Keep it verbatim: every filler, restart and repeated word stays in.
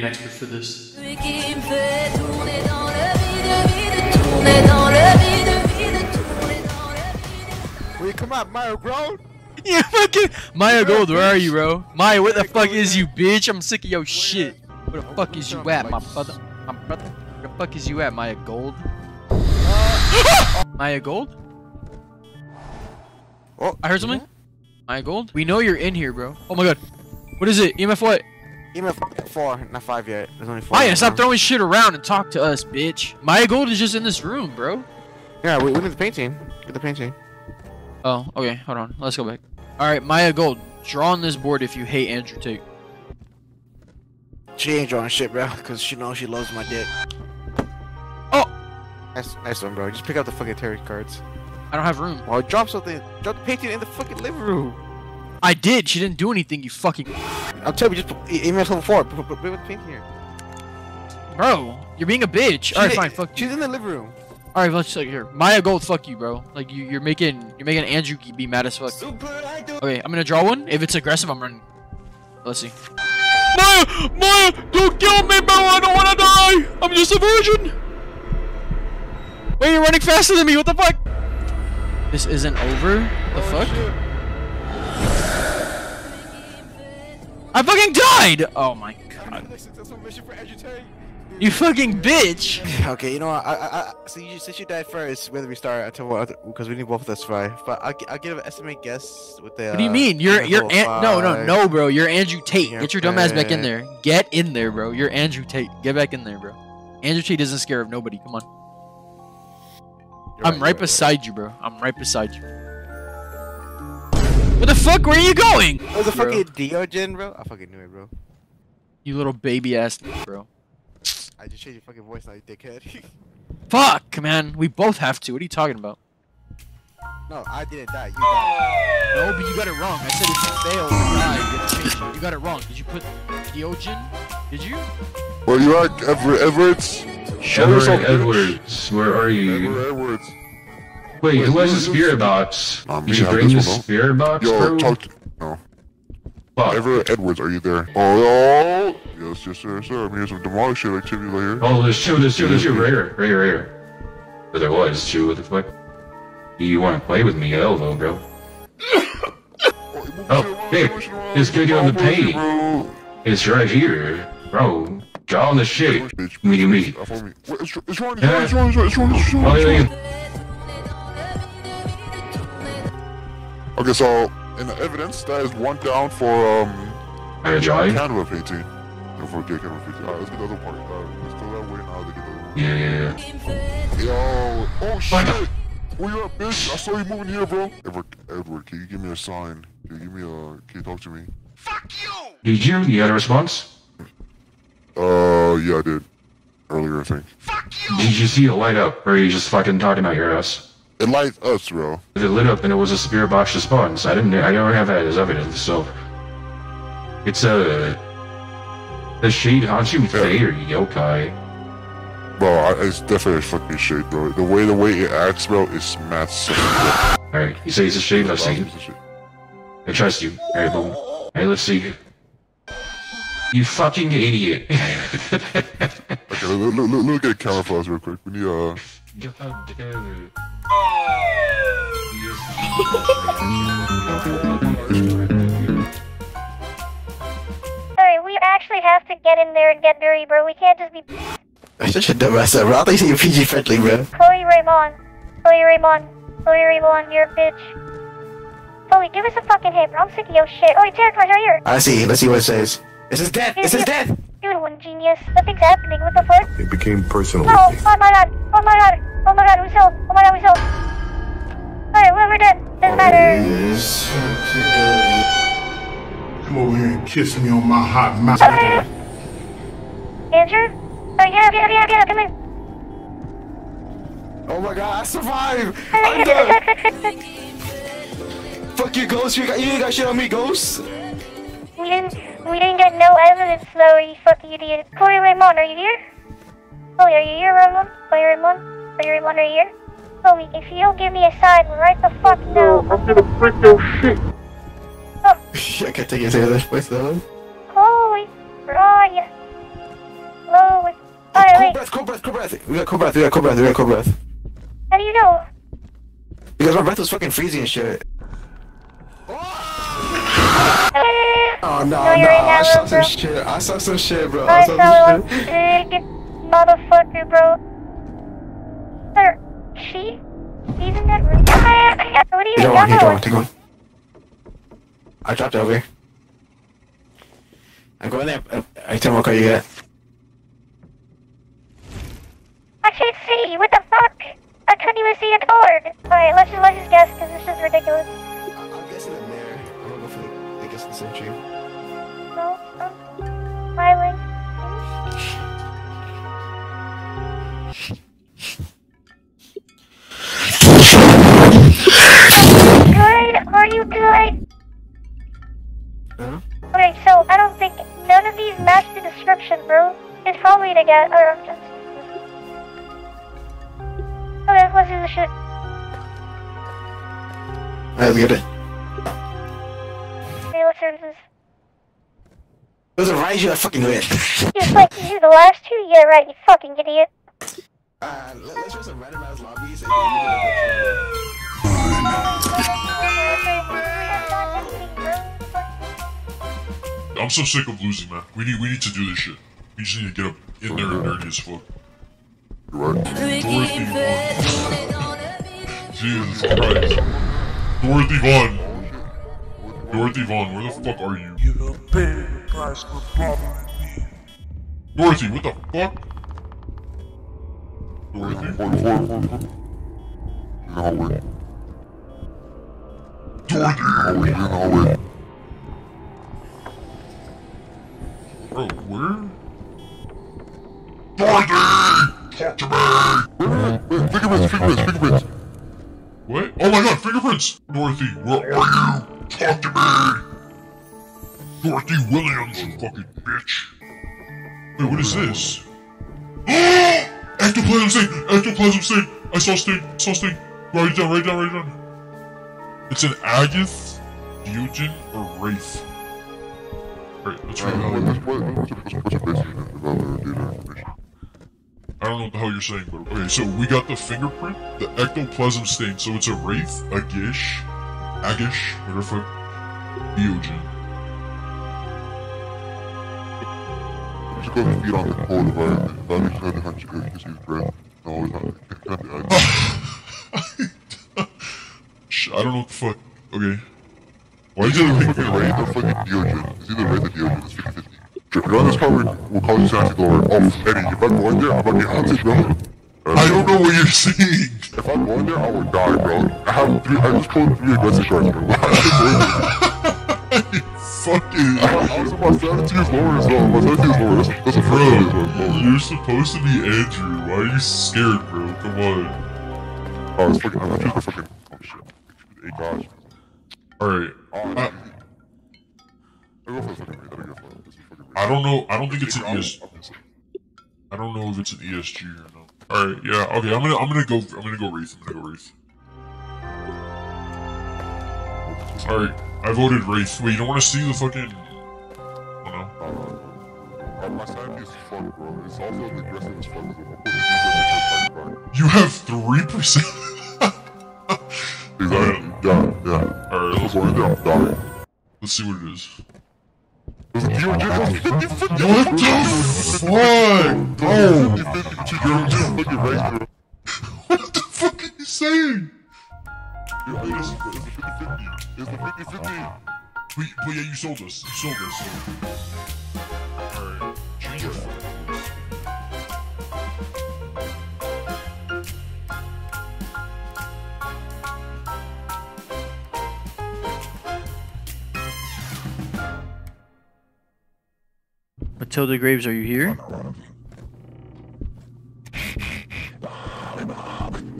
an expert for this. Will you come out, Maya Gold? Yeah, fucking Maya Gold, where are you, bro? Maya, where the fuck is you, bitch? I'm sick of your shit. Where the fuck is you at, my brother? My brother? Where the fuck is you at, Maya Gold? Maya Gold? Oh, I heard something. Maya Gold? We know you're in here, bro. Oh my god. What is it? E M F what? E M F four, not five yet. There's only four. Maya, right stop now. Throwing shit around and talk to us, bitch. Maya Gold is just in this room, bro. Yeah, we, we need the painting. Get the painting. Oh, okay. Hold on. Let's go back. Alright, Maya Gold. Draw on this board if you hate Andrew Tate. She ain't drawing shit, bro, because she knows she loves my dick. Oh! Nice, nice one, bro. Just pick up the fucking tarot cards. I don't have room. Well, drop something. Drop the painting in the fucking living room. I did. She didn't do anything, you fucking... I'll tell you, just email someone for it. Put the painting here. Bro, you're being a bitch. Alright, fine. Fuck you. She's in the living room. All right, let's look here. Maya Gold, fuck you, bro. Like you, you're making, you're making Andrew be mad as fuck. Okay, I'm gonna draw one. If it's aggressive, I'm running. Let's see. Maya, Maya, don't kill me, bro. I don't wanna die. I'm just a virgin. Wait, you're running faster than me. What the fuck? This isn't over. The fuck? I fucking died. Oh my god. You fucking bitch! Okay, you know what? I, I, I, so you, since you died first, whether we start, I tell what, because we need both of us five. But I'll, I'll give an estimate guess with the. What do you mean? You're, you're, an no, no, no, bro. You're Andrew Tate. Get your dumbass back in there. Get in there, bro. You're Andrew Tate. Get back in there, bro. Andrew Tate isn't scared of nobody. Come on. You're I'm right, right beside right. you, bro. I'm right beside you. What the fuck? Where are you going? It was a fucking Deogen, bro. I fucking knew it, bro. You little baby ass, bro. I just changed your fucking voice now, you dickhead. Fuck, man. We both have to. What are you talking about? No, I didn't die. You died. No, but you got it wrong. I said if you failed, you died. You, you got it wrong. Did you put Deogen? Did you? Where you at, Everett Edwards? Everett Edwards, where are you? Everett Edwards. Wait, who has a spirit box? Um, Did you bring the spirit box, bro? Yo, talk to... No. Fuck. Everett Edwards, are you there? Oh, oh. Yes, yes, sir, sir. I'm here some demolition activity later. Oh, there's two, there's two, there's two, right here, right here, right here. But there was two, what the fuck? You wanna play with me, Elvo, bro? Oh, hey, it's good on the paint. It's right here, bro. Draw on the shit. Me, me. It's wrong, it's wrong, it's wrong, it's wrong. Okay, so, in the evidence, that is one down for, um, Canva painting. Alright, let's get the other part. Let's throw that way now to get the other one. Yeah, yeah, yeah. Yo, oh shit! Where you at, bitch? I saw you moving here, bro. Edward, Edward, can you give me a sign? Can you give me a... Can you talk to me? Fuck you! Did you? You had a response? Uh, yeah, I did. Earlier, I think. Fuck you! Did you see it light up, or are you just fucking talking about your ass? It lights us, bro. If it lit up, and it was a spirit box response. I didn't... I don't have that as evidence, so... It's a... Uh, The shade haunts you, Faye, or yokai. Bro, I, it's definitely a fucking shade, bro. The way the way it acts, bro, is mad sick, bro. Alright, you say it's a shade, let's see. I trust you. Alright, boom. Alright, let's see. You fucking idiot. Okay, look, look, look, look at camouflage real quick. We need, uh... We actually have to get in there and get dirty, bro. We can't just be. That's such a dumbass, bro. I think you're P G friendly, bro. Chloe Raymond, Chloe Raymond, Chloe Raymond, you're a bitch. Chloe, give us a fucking hit, bro. I'm sick of your shit. Oh, tarot cards right here. I see. Let's see what it says. This is death. Dude, this is death. Dude, one genius. Nothing's happening. What the fuck? It became personal. Oh, oh my god. Oh my god. Oh my god. We sold. Oh my god. We sold. Alright, well, we're dead. Doesn't matter. Come over here and kiss me on my hot mouth. Andrew? Oh, get up, get up, get up, get up, come here. Oh my god, I survived! I'm done! Fuck you, Ghost. You, got, you didn't got shit on me, Ghost. We didn't, we didn't get no evidence, though, you fucking idiot. Chloe Raymond, are you here? Chloe, are you here, Raymond? Chloe Raymond? Chloe Raymond, are you here? Chloe, if you don't give me a sign, right the fuck now. I'm gonna freak your shit. I can't take it to this place though. Chloe, where are you? breath, cold breath, cold breath. We got cold breath, we got cold breath, we got cold breath. How do you know? Because my breath was fucking freezing and shit. Oh, no, no, nah, I saw some shit. I saw some shit, bro. I saw some shit. Big motherfucker, bro. Sir, she? She's in that room. What do you know? Take one, take one. I dropped over here. I'm going there. I tell me what car you got. I can't see. What the fuck? I couldn't even see a board. Alright, let's just, let's just guess, because this is ridiculous. I'm guessing in there. I don't know if I, I guess the same tree. No, no. Smiling. Good? Are you good? Huh? Okay, so I don't think none of these match the description, bro. It's probably to get our options. Okay, let's do the shit. Alright, we get it. Okay, let's do this. It was a ride, you, I fucking knew it. Just like, you do the last two? Yeah, right, you fucking idiot. Uh, let's do some randomized lobbies and I'm so sick of losing, man. We need we need to do this shit. We just need to get up in there and dirty as fuck. You're right. Dorothy Vaughan. Jesus Christ. Dorothy Vaughan. Dorothy Vaughan, where the fuck are you? You know, baby, guys, no problem with me. Dorothy, what the fuck? Dorothy? No way. Dorothy! No way. Bro, where? Dorothy! Talk to me! Wait, wait, wait, fingerprints, fingerprints, fingerprints! What? Oh my god, fingerprints! Dorothy, where are you? Talk to me! Dorothy Williams, you fucking bitch! Wait, what is this? Ectoplasm sting! Ectoplasm sting! I saw sting! I saw sting! Write it down, write it down, write it down! It's an Agath, Deogen, or Wraith. Alright, let's read that. I don't know what the hell you're saying, but okay, so we got the fingerprint, the ectoplasm stain, so it's a wraith, a gish, agish, whatever, Deogen. Just got his feet on the pole of iron, and that makes another hunch if he's friend. No, it's not, it's not the I don't know what the fuck. Okay. Why is it a fucking raid or fucking Deogen? It's either raid or Deogen, it's fifty fifty. If you're on this power, we'll call you Santy Lord. Oh, Eddie, if I go in there, I'm gonna get hunted, bro. I don't know what you're saying. If I go in there, I will die, bro. I have three, I just pulled three aggressive shots, bro. You fucking... I also, my sanity is lower as well, my sanity is lower. That's, that's a friend of mine. You're supposed to be Andrew. Why are you scared, bro? Come on. Oh, it's fucking... I'm not just fucking... Oh, shit. Hey, gosh. Alright, uh, I don't know, I don't think it's an E S G, I don't know if it's an E S G or not. Alright, yeah, okay, I'm gonna, I'm gonna go, I'm gonna go Wraith, I'm gonna go Wraith. Alright, I voted Wraith. Wait, you don't wanna see the fucking, I don't know. My sanity is fucked, bro, it's also aggressive as fuck as well. You have three percent? Exactly. Yeah, yeah. Alright, let's go down, down. Let's see what it is. What the fuck? Oh! What the fuck are you saying? It's the fifty fifty. It's the fifty fifty. Wait, but yeah, you sold us. You sold us. Alright, change your phone. Tilda Graves, are you here?